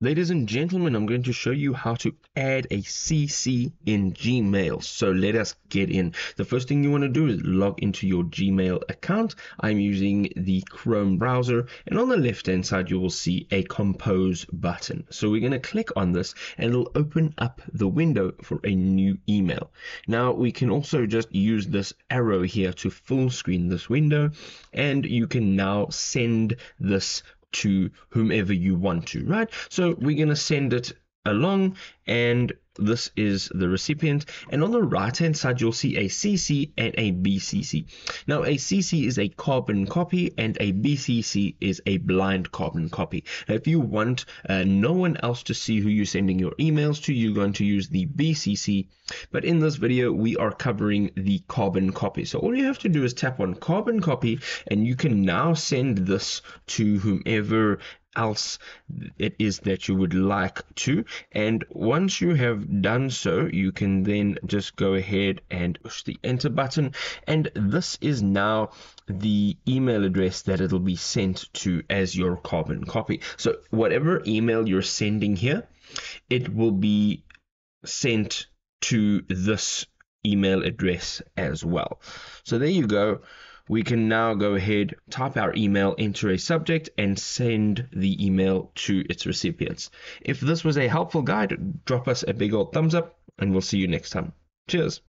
Ladies and gentlemen, I'm going to show you how to add a CC in Gmail. So let us get in. The first thing you want to do is log into your Gmail account. I'm using the Chrome browser, and on the left hand side you will see a compose button. So we're going to click on this and it'll open up the window for a new email. Now we can also just use this arrow here to full screen this window, and you can now send this to whomever you want to, right? So we're going to send it along, and this is the recipient, and on the right hand side you'll see a CC and a BCC. Now a CC is a carbon copy and a BCC is a blind carbon copy. Now, if you want no one else to see who you're sending your emails to, you're going to use the BCC, but in this video we are covering the carbon copy. So all you have to do is tap on carbon copy, and you can now send this to whomever else it is that you would like to. And once you have done so, you can then just go ahead and push the enter button, and this is now the email address that it'll be sent to as your carbon copy. So whatever email you're sending here, it will be sent to this email address as well. So there you go. We can now go ahead, type our email, enter a subject, and send the email to its recipients. If this was a helpful guide, drop us a big old thumbs up, and we'll see you next time. Cheers.